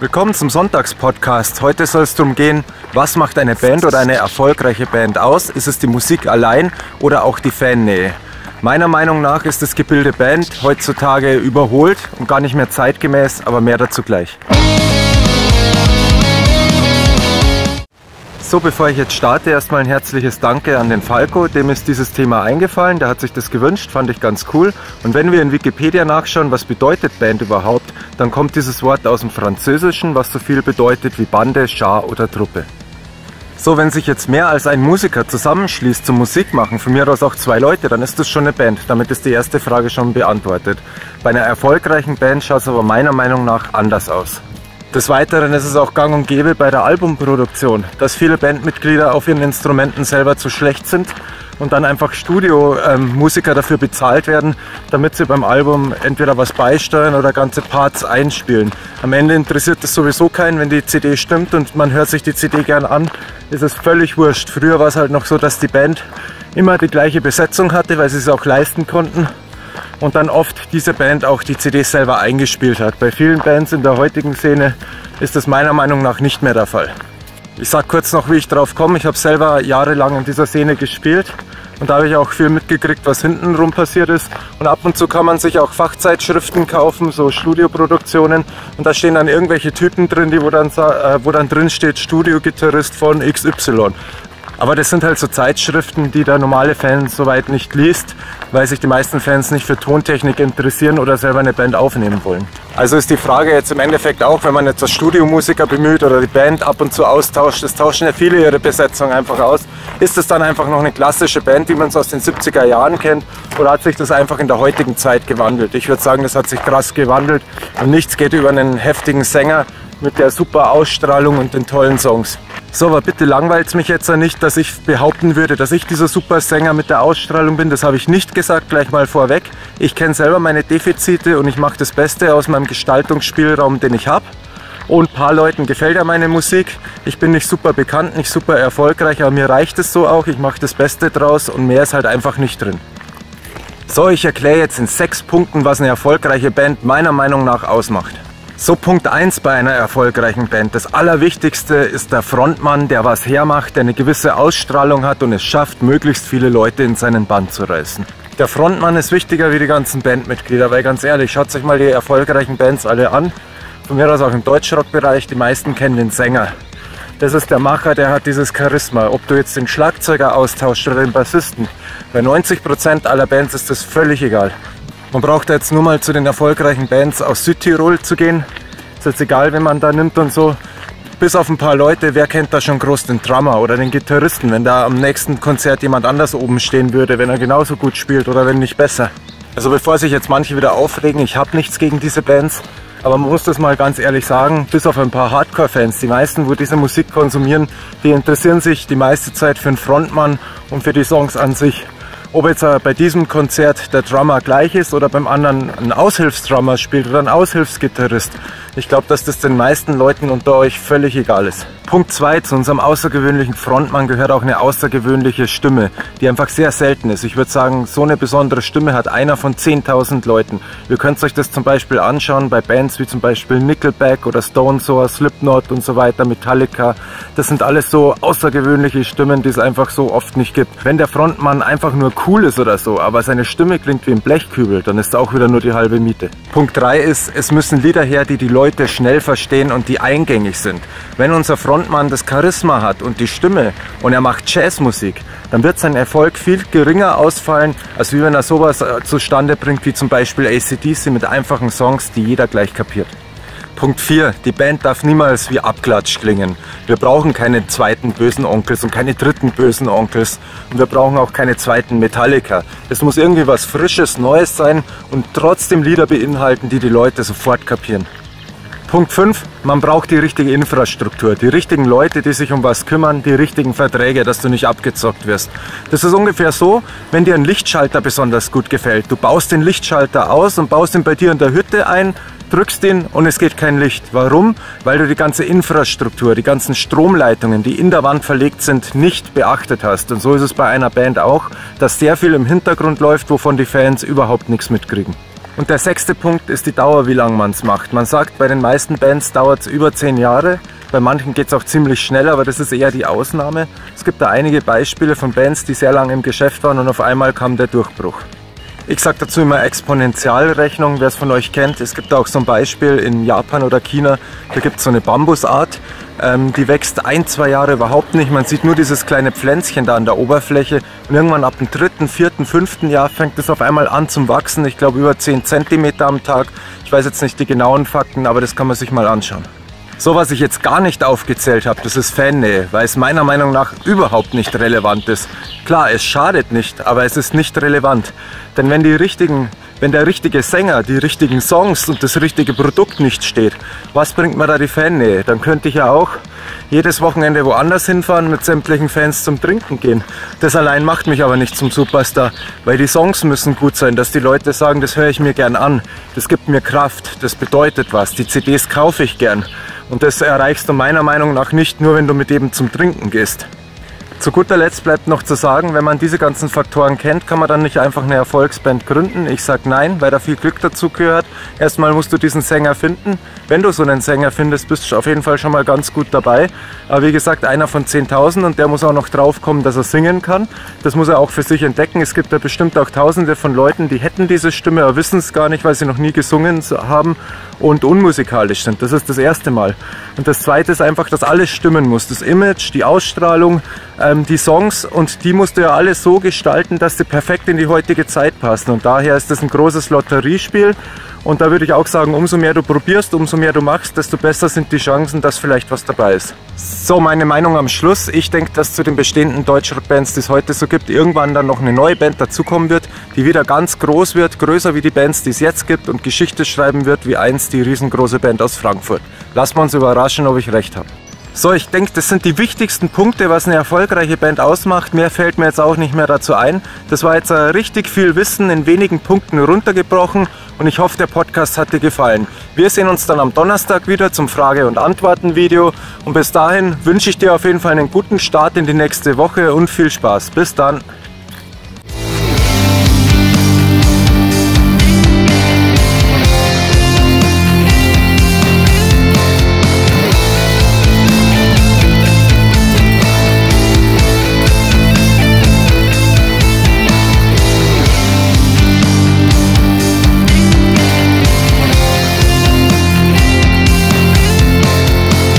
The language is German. Willkommen zum Sonntagspodcast. Heute soll es darum gehen, was macht eine Band oder eine erfolgreiche Band aus? Ist es die Musik allein oder auch die Fannähe? Meiner Meinung nach ist das Gebilde Band heutzutage überholt und gar nicht mehr zeitgemäß, aber mehr dazu gleich. So, bevor ich jetzt starte, erstmal ein herzliches Danke an den Falco, dem ist dieses Thema eingefallen, der hat sich das gewünscht, fand ich ganz cool. Und wenn wir in Wikipedia nachschauen, was bedeutet Band überhaupt, dann kommt dieses Wort aus dem Französischen, was so viel bedeutet wie Bande, Schar oder Truppe. So, wenn sich jetzt mehr als ein Musiker zusammenschließt zum Musikmachen, von mir aus auch zwei Leute, dann ist das schon eine Band. Damit ist die erste Frage schon beantwortet. Bei einer erfolgreichen Band schaut es aber meiner Meinung nach anders aus. Des Weiteren ist es auch gang und gäbe bei der Albumproduktion, dass viele Bandmitglieder auf ihren Instrumenten selber zu schlecht sind und dann einfach Studiomusiker dafür bezahlt werden, damit sie beim Album entweder was beisteuern oder ganze Parts einspielen. Am Ende interessiert es sowieso keinen, wenn die CD stimmt und man hört sich die CD gern an, ist es völlig wurscht. Früher war es halt noch so, dass die Band immer die gleiche Besetzung hatte, weil sie es auch leisten konnten und dann oft diese Band auch die CD selber eingespielt hat. Bei vielen Bands in der heutigen Szene ist das meiner Meinung nach nicht mehr der Fall. Ich sag kurz noch, wie ich drauf komme. Ich habe selber jahrelang in dieser Szene gespielt und da habe ich auch viel mitgekriegt, was hintenrum passiert ist. Und ab und zu kann man sich auch Fachzeitschriften kaufen, so Studioproduktionen. Und da stehen dann irgendwelche Typen drin, die wo dann drin steht Studiogitarrist von XY. Aber das sind halt so Zeitschriften, die der normale Fan soweit nicht liest, weil sich die meisten Fans nicht für Tontechnik interessieren oder selber eine Band aufnehmen wollen. Also ist die Frage jetzt im Endeffekt auch, wenn man jetzt als Studiomusiker bemüht oder die Band ab und zu austauscht, das tauschen ja viele ihre Besetzung einfach aus, ist das dann einfach noch eine klassische Band, wie man es aus den 70er Jahren kennt, oder hat sich das einfach in der heutigen Zeit gewandelt? Ich würde sagen, das hat sich krass gewandelt und nichts geht über einen heftigen Sänger mit der super Ausstrahlung und den tollen Songs. So, aber bitte langweilt's mich jetzt ja nicht, dass ich behaupten würde, dass ich dieser Supersänger mit der Ausstrahlung bin. Das habe ich nicht gesagt, gleich mal vorweg. Ich kenne selber meine Defizite und ich mache das Beste aus meinem Gestaltungsspielraum, den ich habe. Und ein paar Leuten gefällt ja meine Musik. Ich bin nicht super bekannt, nicht super erfolgreich, aber mir reicht es so auch. Ich mache das Beste draus und mehr ist halt einfach nicht drin. So, ich erkläre jetzt in 6 Punkten, was eine erfolgreiche Band meiner Meinung nach ausmacht. So, Punkt 1 bei einer erfolgreichen Band. Das Allerwichtigste ist der Frontmann, der was hermacht, der eine gewisse Ausstrahlung hat und es schafft, möglichst viele Leute in seinen Band zu reißen. Der Frontmann ist wichtiger wie die ganzen Bandmitglieder, weil ganz ehrlich, schaut euch mal die erfolgreichen Bands alle an. Von mir aus auch im Deutschrock-Bereich, die meisten kennen den Sänger. Das ist der Macher, der hat dieses Charisma. Ob du jetzt den Schlagzeuger austauschst oder den Bassisten, bei 90% aller Bands ist das völlig egal. Man braucht jetzt nur mal zu den erfolgreichen Bands aus Südtirol zu gehen. Ist jetzt egal, wen man da nimmt und so. Bis auf ein paar Leute, wer kennt da schon groß den Drummer oder den Gitarristen, wenn da am nächsten Konzert jemand anders oben stehen würde, wenn er genauso gut spielt oder wenn nicht besser. Also bevor sich jetzt manche wieder aufregen, ich habe nichts gegen diese Bands, aber man muss das mal ganz ehrlich sagen, bis auf ein paar Hardcore-Fans, die meisten, wo diese Musik konsumieren, die interessieren sich die meiste Zeit für den Frontmann und für die Songs an sich. Ob jetzt bei diesem Konzert der Drummer gleich ist oder beim anderen ein Aushilfsdrummer spielt oder ein Aushilfsgitarrist. Ich glaube, dass das den meisten Leuten unter euch völlig egal ist. Punkt 2, zu unserem außergewöhnlichen Frontmann gehört auch eine außergewöhnliche Stimme, die einfach sehr selten ist. Ich würde sagen, so eine besondere Stimme hat einer von 10.000 Leuten. Ihr könnt euch das zum Beispiel anschauen bei Bands wie zum Beispiel Nickelback oder Stone Sour, Slipknot und so weiter, Metallica. Das sind alles so außergewöhnliche Stimmen, die es einfach so oft nicht gibt. Wenn der Frontmann einfach nur cool ist oder so, aber seine Stimme klingt wie ein Blechkübel, dann ist auch wieder nur die halbe Miete. Punkt 3 ist, es müssen Lieder her, die die Leute schnell verstehen und die eingängig sind. Wenn unser Frontmann das Charisma hat und die Stimme und er macht Jazzmusik, dann wird sein Erfolg viel geringer ausfallen, als wie wenn er sowas zustande bringt wie zum Beispiel AC/DC mit einfachen Songs, die jeder gleich kapiert. Punkt 4. Die Band darf niemals wie Abklatsch klingen. Wir brauchen keine zweiten bösen Onkels und keine dritten bösen Onkels. Und wir brauchen auch keine zweiten Metallica. Es muss irgendwie was Frisches, Neues sein und trotzdem Lieder beinhalten, die die Leute sofort kapieren. Punkt 5. Man braucht die richtige Infrastruktur, die richtigen Leute, die sich um was kümmern, die richtigen Verträge, dass du nicht abgezockt wirst. Das ist ungefähr so, wenn dir ein Lichtschalter besonders gut gefällt. Du baust den Lichtschalter aus und baust ihn bei dir in der Hütte ein, drückst ihn und es geht kein Licht. Warum? Weil du die ganze Infrastruktur, die ganzen Stromleitungen, die in der Wand verlegt sind, nicht beachtet hast. Und so ist es bei einer Band auch, dass sehr viel im Hintergrund läuft, wovon die Fans überhaupt nichts mitkriegen. Und der sechste Punkt ist die Dauer, wie lange man es macht. Man sagt, bei den meisten Bands dauert es über 10 Jahre, bei manchen geht es auch ziemlich schnell, aber das ist eher die Ausnahme. Es gibt da einige Beispiele von Bands, die sehr lange im Geschäft waren und auf einmal kam der Durchbruch. Ich sage dazu immer Exponentialrechnung, wer es von euch kennt. Es gibt da auch so ein Beispiel in Japan oder China, da gibt es so eine Bambusart, die wächst 1-2 Jahre überhaupt nicht. Man sieht nur dieses kleine Pflänzchen da an der Oberfläche und irgendwann ab dem 3., 4., 5. Jahr fängt es auf einmal an zum Wachsen. Ich glaube über 10 cm am Tag. Ich weiß jetzt nicht die genauen Fakten, aber das kann man sich mal anschauen. So, was ich jetzt gar nicht aufgezählt habe, das ist Fannähe, weil es meiner Meinung nach überhaupt nicht relevant ist. Klar, es schadet nicht, aber es ist nicht relevant. Denn wenn der richtige Sänger, die richtigen Songs und das richtige Produkt nicht steht, was bringt mir da die Fannähe? Dann könnte ich ja auch jedes Wochenende woanders hinfahren und mit sämtlichen Fans zum Trinken gehen. Das allein macht mich aber nicht zum Superstar, weil die Songs müssen gut sein, dass die Leute sagen, das höre ich mir gern an, das gibt mir Kraft, das bedeutet was, die CDs kaufe ich gern. Und das erreichst du meiner Meinung nach nicht nur, wenn du mit jedem zum Trinken gehst. Zu guter Letzt bleibt noch zu sagen, wenn man diese ganzen Faktoren kennt, kann man dann nicht einfach eine Erfolgsband gründen. Ich sage nein, weil da viel Glück dazu gehört. Erstmal musst du diesen Sänger finden. Wenn du so einen Sänger findest, bist du auf jeden Fall schon mal ganz gut dabei. Aber wie gesagt, einer von 10.000 und der muss auch noch drauf kommen, dass er singen kann. Das muss er auch für sich entdecken. Es gibt da bestimmt auch Tausende von Leuten, die hätten diese Stimme, aber wissen es gar nicht, weil sie noch nie gesungen haben und unmusikalisch sind. Das ist das erste Mal. Und das zweite ist einfach, dass alles stimmen muss. Das Image, die Ausstrahlung, die Songs, und die musst du ja alles so gestalten, dass sie perfekt in die heutige Zeit passen, und daher ist das ein großes Lotteriespiel. Und da würde ich auch sagen, umso mehr du probierst, umso mehr du machst, desto besser sind die Chancen, dass vielleicht was dabei ist. So, meine Meinung am Schluss. Ich denke, dass zu den bestehenden Deutschrock-Bands, die es heute so gibt, irgendwann dann noch eine neue Band dazukommen wird, die wieder ganz groß wird, größer wie die Bands, die es jetzt gibt, und Geschichte schreiben wird, wie einst die riesengroße Band aus Frankfurt. Lassen wir uns überraschen, ob ich recht habe. So, ich denke, das sind die wichtigsten Punkte, was eine erfolgreiche Band ausmacht. Mehr fällt mir jetzt auch nicht mehr dazu ein. Das war jetzt richtig viel Wissen in wenigen Punkten runtergebrochen, und ich hoffe, der Podcast hat dir gefallen. Wir sehen uns dann am Donnerstag wieder zum Frage- und Antworten-Video, und bis dahin wünsche ich dir auf jeden Fall einen guten Start in die nächste Woche und viel Spaß. Bis dann!